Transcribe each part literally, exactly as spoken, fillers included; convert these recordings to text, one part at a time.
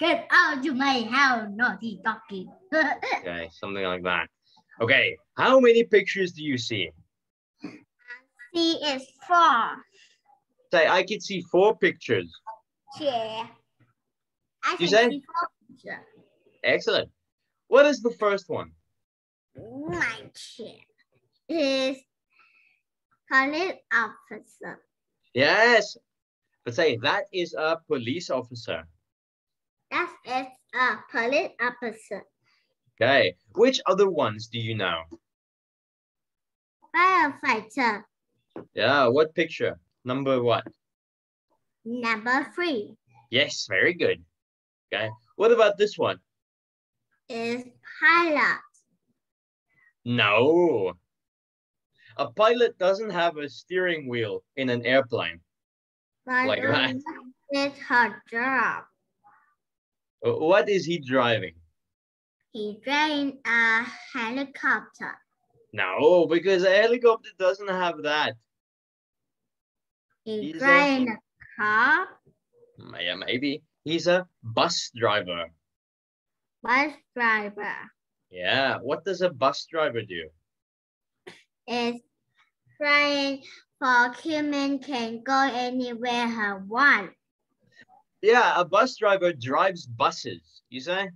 Get out of my house, naughty doggy. Okay, something like that. Okay, how many pictures do you see? I see is four. Say, I could see four pictures. Yeah. I you can see four pictures. Excellent. What is the first one? My chair is police officer. Yes. But say, that is a police officer. That is a police officer. Okay. Which other ones do you know? Firefighter. Yeah. What picture? Number what? Number three. Yes. Very good. Okay. What about this one? Is pilot. No. A pilot doesn't have a steering wheel in an airplane. But like that. It's her job. What is he driving? He's driving a helicopter. No, because a helicopter doesn't have that. He's, He's driving a, a car? Yeah, maybe. He's a bus driver. Bus driver. Yeah. What does a bus driver do? It's driving for human can go anywhere he wants. Yeah, a bus driver drives buses, you say?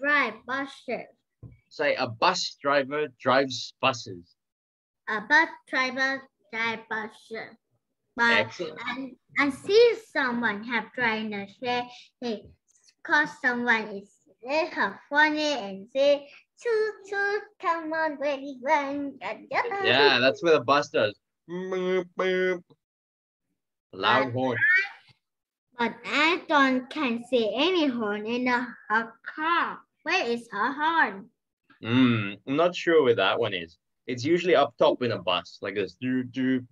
Drive buses. Say, a bus driver drives buses. A bus driver drives buses. But I, I see someone have driving a share, because someone is they have funny and say, choo, choo, come on, baby, run. Yeah, that's what a bus does. Boop, boop. Loud but horn. I But I don't can see any horn in a, a car. Where is her horn? Mm, I'm not sure where that one is. It's usually up top in a bus, like this. Doo, doo.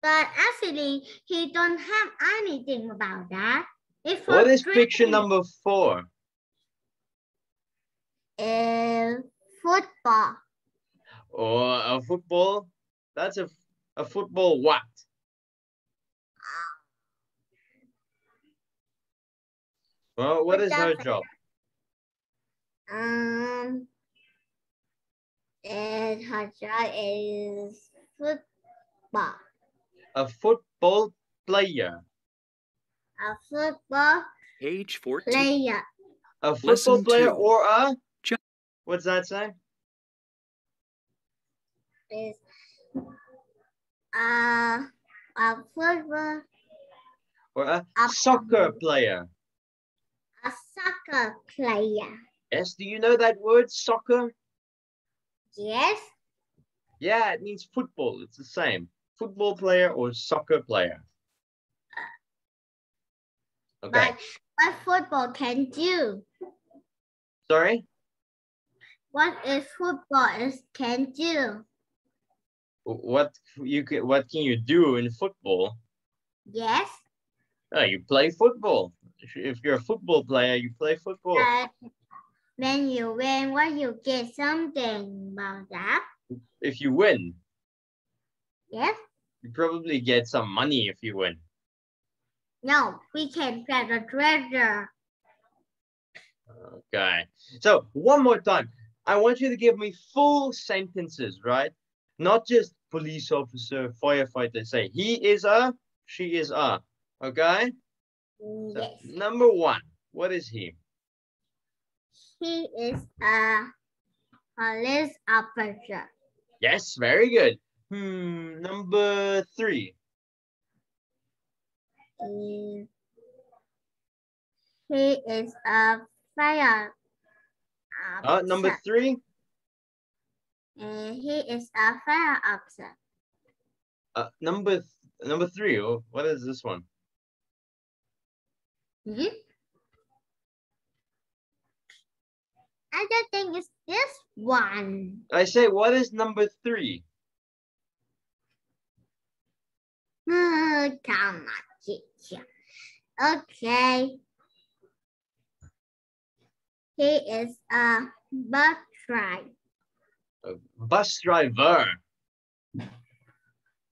But actually, he don't have anything about that. If what is drinking, picture number four? Uh, football. Or oh, a football? That's a, a football what? Well, what is her job? Um, and her job is football. A football player. A football Page fourteen. Player. A football Listen player or a? What's that say? Is uh, a football. Or a, a soccer player. A soccer player. Yes, do you know that word, soccer? Yes. Yeah, it means football. It's the same. Football player or soccer player. Okay. But what football can do? Sorry? What is football is can do? What you can, what can you do in football? Yes. Oh, you play football. If you're a football player, you play football. Uh, when you win, what you get something about that? If you win? Yes. You probably get some money if you win. No, we can get a treasure. Okay. So one more time. I want you to give me full sentences, right? Not just police officer, firefighter. Say, he is a, she is a. Okay? So, yes. Number one, what is he? He is a police officer. Yes, very good. Hmm, number three. He, he is a fire officer. Uh, number three? Uh, he is a fire officer. Uh, number, th number three, oh, what is this one? Mm-hmm. I don't think it's this one. I say, what is number three? Uh, come on, teacher. Okay. He is a bus driver. A bus driver.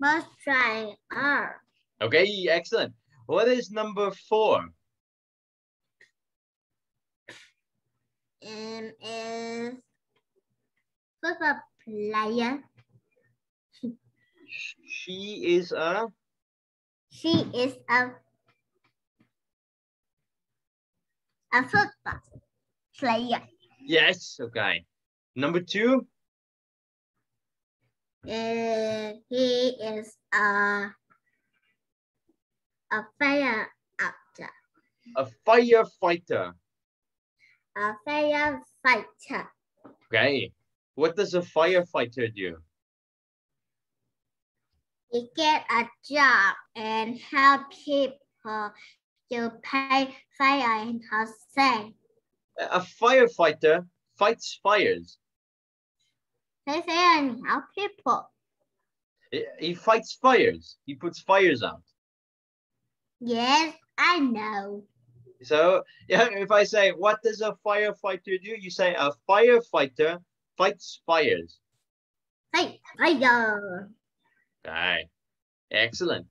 Bus driver. Okay, excellent. What is number four? and is sort of a player. She is a. She is a. A football player. Yes. Okay. Number two. Uh, he is a. A fire actor. A firefighter. A firefighter. Okay. What does a firefighter do? He get a job and help people to pay fire in her cell. A firefighter fights fires. They say and help people. He fights fires. He puts fires out. Yes, I know. So yeah, if I say, what does a firefighter do? You say a firefighter fights fires. Fight fire. Okay, excellent.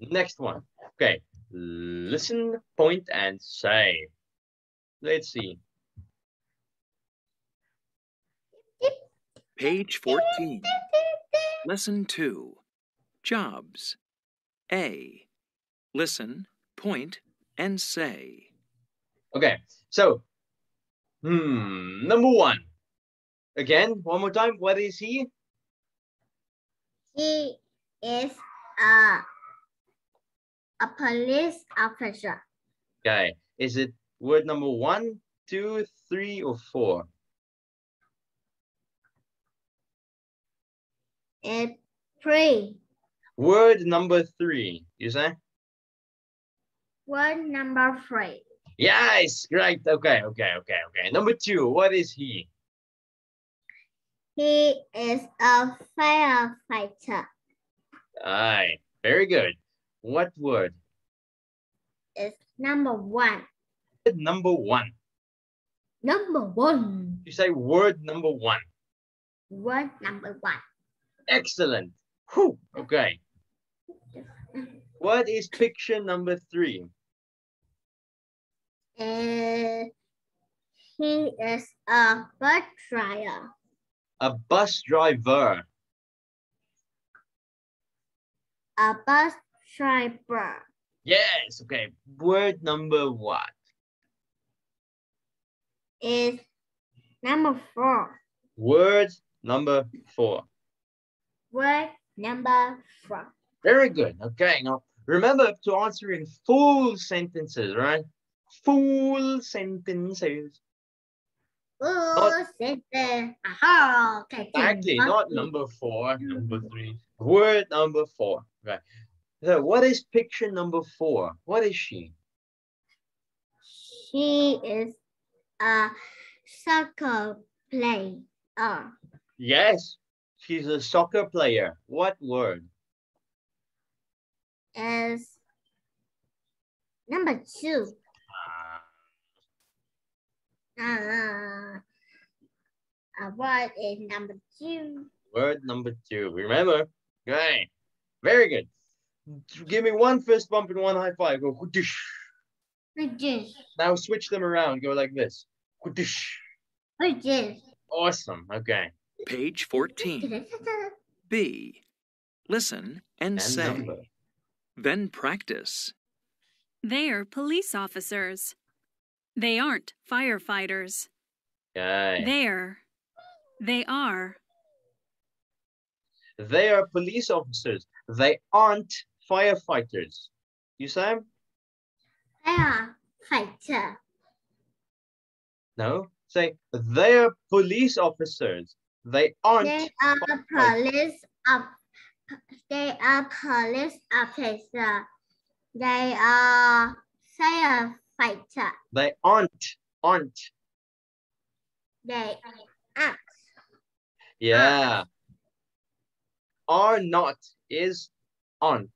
Next one. Okay, listen, point, and say. Let's see. Page fourteen, lesson two, jobs. A. Listen, point, and say. Okay, so, hmm, number one. Again, one more time, what is he? He is a, a police officer. Okay, is it word number one, two, three, or four? It's three. Word number three, you say? Word number three. Yes, great. Okay, okay, okay, okay. Number two, what is he? He is a firefighter. Aye, very good. What word? It's number one. Word number one. Number one. You say word number one. Word number one. Excellent. Whew, okay. What is picture number three? Uh, he is a bus driver. A bus driver. A bus driver. Yes, okay. Word number what? Is number four. Word number four. Word number four. Very good. Okay, now remember to answer in full sentences, right? Full sentences. Full sentence. Aha. Okay. Exactly. Not number four, number three. Word number four. Right. So what is picture number four? What is she? She is a soccer player. Yes, she's a soccer player. What word? Is number two. Uh, a word is number two. Word number two. Remember? Okay. Very good. Give me one fist bump and one high five. Go. Kudish. Kudish. Now switch them around. Go like this. Kudish. Kudish. Awesome. Okay. Page fourteen. B. Listen and, and say. Number. Then practice. They are police officers. They aren't firefighters. Okay. They're. They are. They are police officers. They aren't firefighters. You say? They are fighter. No. Say, they are police officers. They aren't. They are police officers. They are police officers. They are firefighter. They aren't. Aren't. They aren't. Yeah. Aren't. Are not is aren't.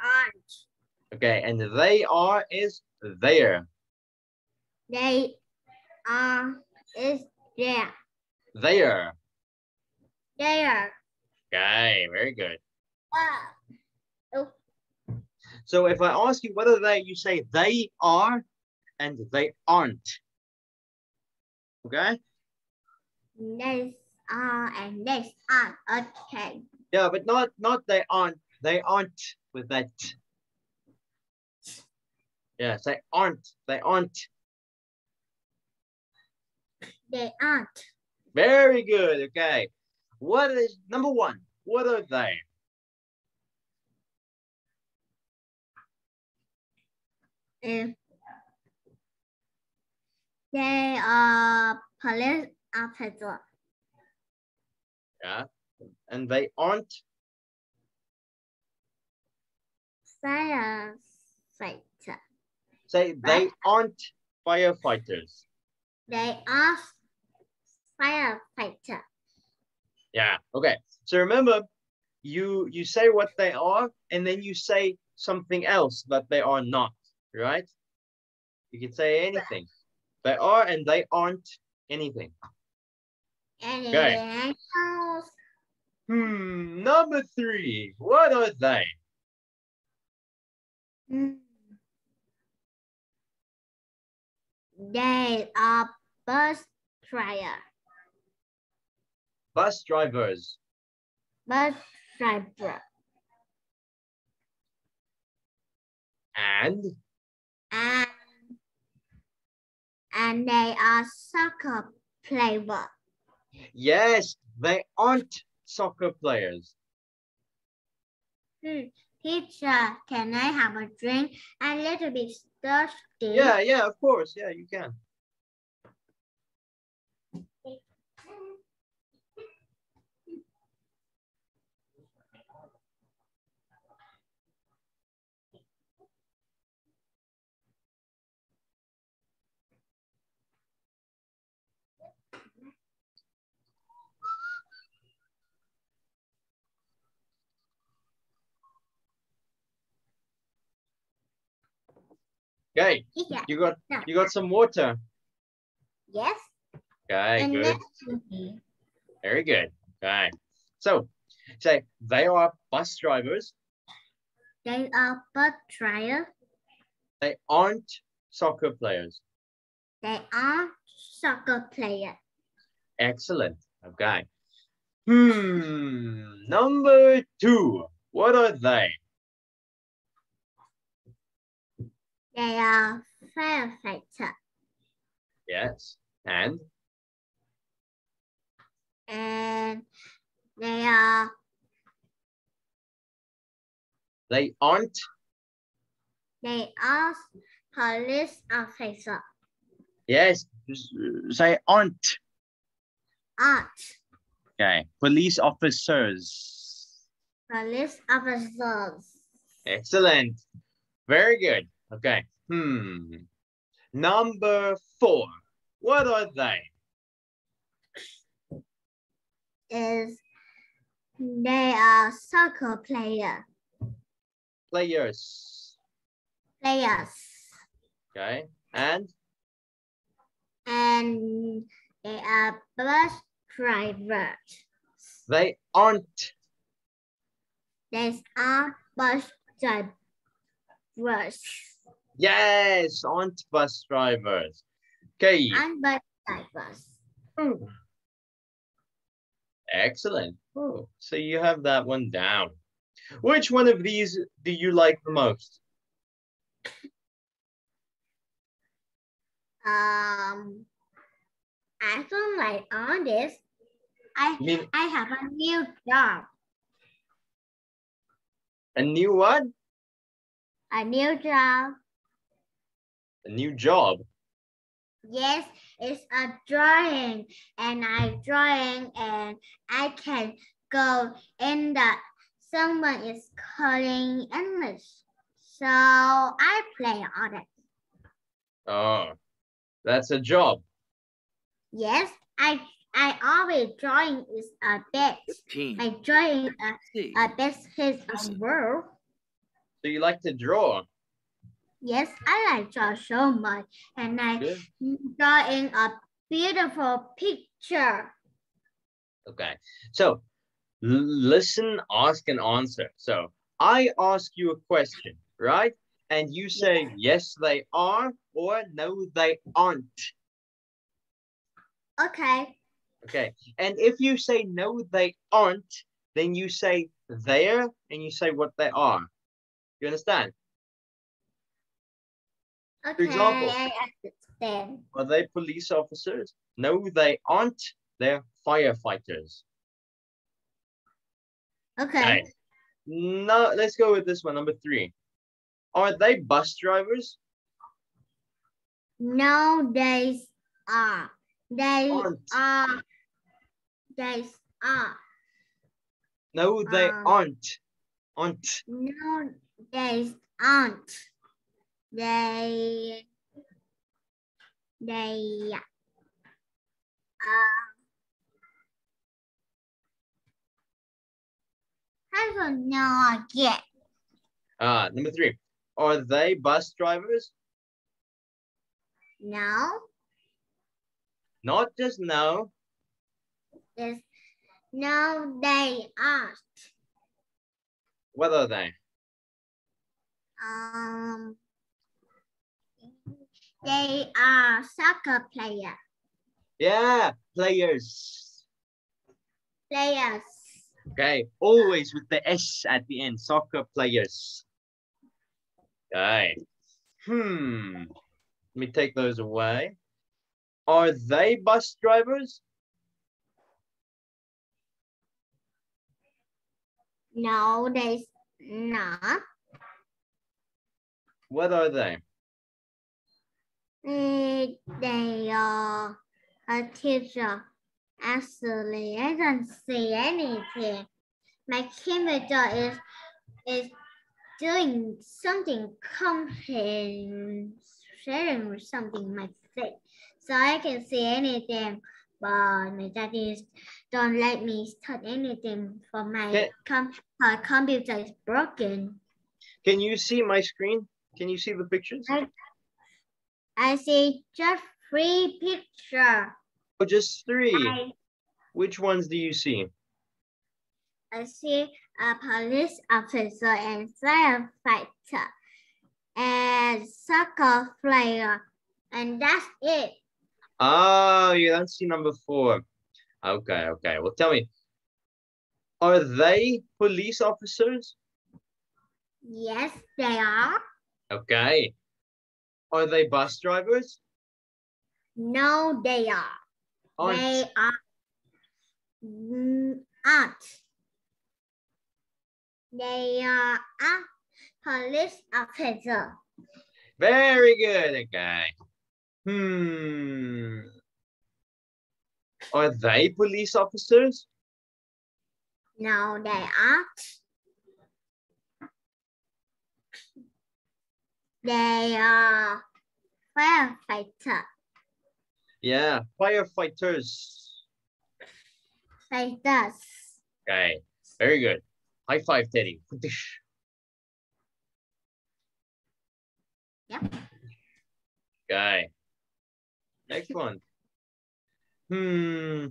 Aren't. Okay, and they are is there. They are is there. There. There. Okay, very good. Wow. Oh. So if I ask you what are they, you say they are, and they aren't. Okay? They are and they aren't. Okay. Yeah, but not, not they aren't. They aren't with that. Yes, they aren't. They aren't. They aren't. Very good. Okay. What is number one? What are they? Um, they are police officers. Yeah, and they aren't. They are firefighter. Say they aren't firefighters. They are firefighter. Yeah. Okay. So remember, you you say what they are, and then you say something else that they are not. Right? You can say anything. They are and they aren't anything. Anything okay. Else? Hmm. Number three. What are they? Mm. They are bus driver. Bus drivers. Bus driver. And. And, and they are soccer players. Yes, they aren't soccer players. Hmm. Teacher, can I have a drink? I'm a little bit thirsty. Yeah, yeah, of course. Yeah, you can. Okay, yeah. you got no. you got some water. Yes. Okay, and good. Very good. Okay, so say they are bus drivers. They are bus drivers. They aren't soccer players. They are soccer players. Excellent. Okay. Hmm. Number two. What are they? They are firefighters. Yes, and? And they are... They aren't? They are police officers. Yes, they aren't. Aren't. Okay, police officers. Police officers. Excellent. Very good. Okay. Hmm. Number four. What are they? Is they are soccer players. Players. Players. Okay. And? And they are bus drivers. They aren't. They are bus drivers. Yes, aren't bus drivers. Okay. And bus drivers. Oh. Excellent. Oh, so you have that one down. Which one of these do you like the most? Um, I don't like all this. I I, mean, I have a new job. A new what? A new job. A new job? Yes, it's a drawing and I'm drawing and I can go in the, someone is calling English. So I play on it. Oh, that's a job. Yes, I I always drawing is a bit. I drawing a, a bit is a world. So you like to draw? Yes, I like draw so much, and I Good. Drawing a beautiful picture. Okay, so listen, ask, and answer. So I ask you a question, right? And you say yes, yes they are, or know they aren't. Okay. Okay. And if you say no, they aren't, then you say there and you say what they are. You understand? Okay. For example, I understand. Are they police officers? No, they aren't. They're firefighters. Okay. Right. No, let's go with this one, number three. Are they bus drivers? No, they are. They aren't. are. They are. No, they um, aren't. Aren't. No, they aren't. They. They. Uh, I don't know again. Ah, uh, number three. Are they bus drivers? No. Not just no. Yes. No, they aren't. What are they? Um, they are soccer players. Yeah, players. Players. Okay, always with the S at the end, soccer players. Okay. Hmm. Let me take those away. Are they bus drivers? No, they're not. What are they? They, they are a teacher. Actually, I don't see anything. My computer is is doing something complicated, sharing with something my face, so I can see anything. But my daddy don't let me touch anything for my can, com uh, computer is broken. Can you see my screen? Can you see the pictures? I, I see just three pictures. Oh, just three. I, Which ones do you see? I see a police officer and firefighter and soccer player, and that's it. Oh, you don't see number four. Okay, okay. Well, tell me, are they police officers? Yes, they are. Okay. Are they bus drivers? No, they are. Aren't. They are aren't. They are a police officer. Very good, okay. Hmm. Are they police officers? No, they aren't. They are firefighters. Yeah, firefighters. Firefighters. Okay, very good. High five, Teddy. Yep. Okay. Next one. Hmm.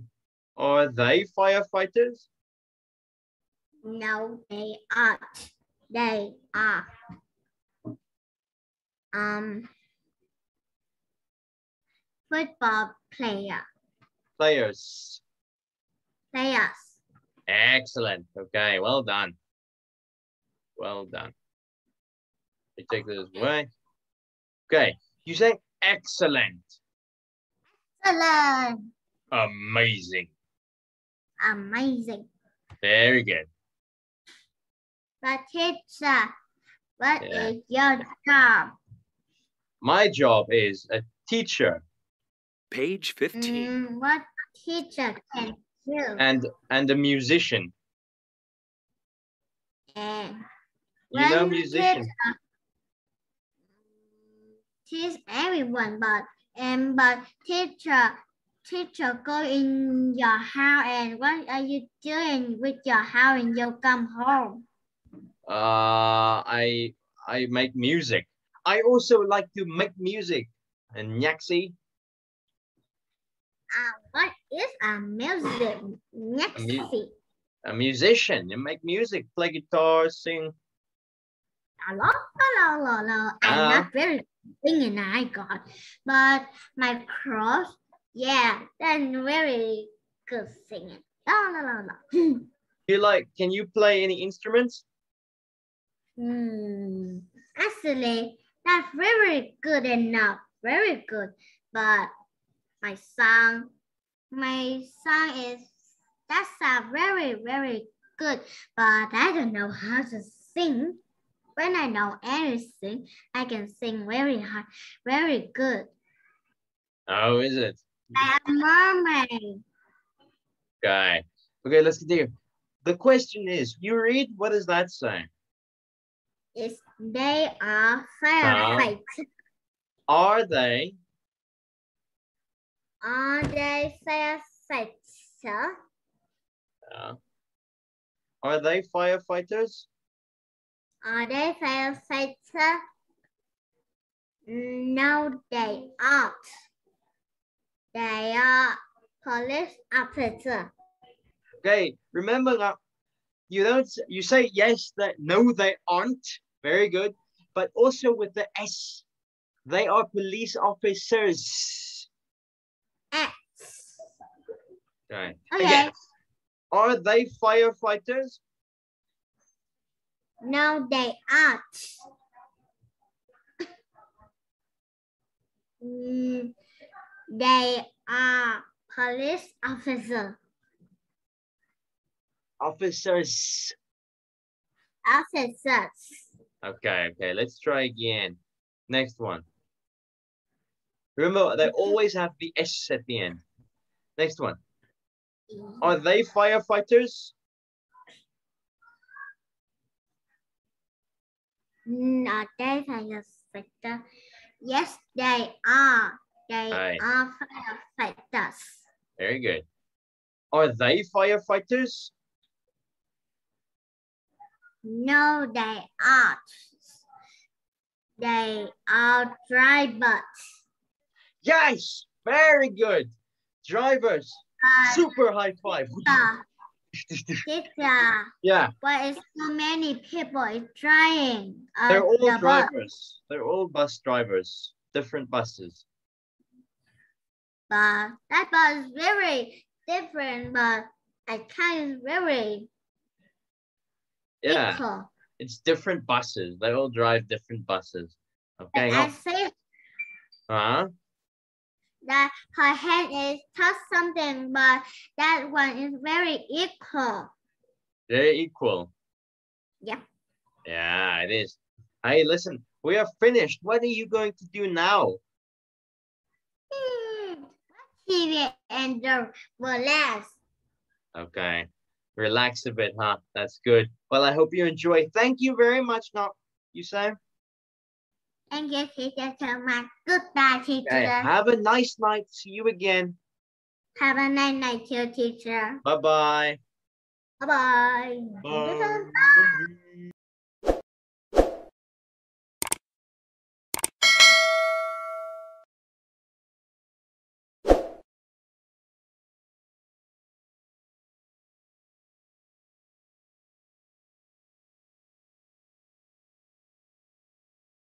Are they firefighters? No, they aren't. They are. Um. Football player. Players. Players. Excellent. Okay, well done. Well done. You take this away. Okay, you say excellent. Excellent. Amazing. Amazing. Very good. But teacher, what yeah. is your job? My job is a teacher. Page fifteen. Mm, what teacher can do? And and a musician. And you know musician. Teach everyone, but and but teacher, teacher go in your house, and what are you doing with your house when you come home? Uh, I I make music. I also like to make music. And Nyaxi. Uh, what is a music? Next a, mu a musician. You make music, play guitar, sing. Hello, hello, hello, hello. I'm uh, not very singing I got, but my cross, yeah, that's very good singing. No, no, no, no. You like? Can you play any instruments? Hmm. Actually, that's very good enough. Very good, but my song, my song is that's a very, very good, but I don't know how to sing. When I know anything, I can sing very hard, very good. Oh, is it? I am mermaid. Okay. Okay, let's continue. The question is, you read, what does that say? It's they are fairies. Are they? Are they firefighters? Yeah. Are they firefighters? Are they firefighters? No, they aren't. They are police officers. Okay, remember that you don't you say yes that no they aren't. Very good, but also with the S, they are police officers. S. Right. Okay. Again, are they firefighters? No, they aren't. mm, they are police officers. Officers. Officers. Okay, okay, let's try again. Next one. Remember, they always have the S at the end. Next one. Are they firefighters? Are they firefighters? Yes, they are. They right. are firefighters. Very good. Are they firefighters? No, they aren't. They are drivers. Yes, very good. Drivers. Uh, Super high five. Teacher, yeah. But it's so many people is driving. Uh, They're all the drivers. Bus. They're all bus drivers. Different buses. But that bus is very different, but I can't very. Yeah, little. It's different buses. They all drive different buses. Okay. I say, huh? That her hand is touch something, but that one is very equal. Very equal. Yeah. Yeah, it is. Hey, listen, we are finished. What are you going to do now? Hmm. T V and relax. Okay. Relax a bit, huh? That's good. Well, I hope you enjoy. Thank you very much, Nok. You say? Thank you, teacher, so much. Goodbye, teacher. Okay. Have a nice night. See you again. Have a nice night, too, teacher. Bye-bye. Bye-bye. Bye. Bye. Bye. Bye.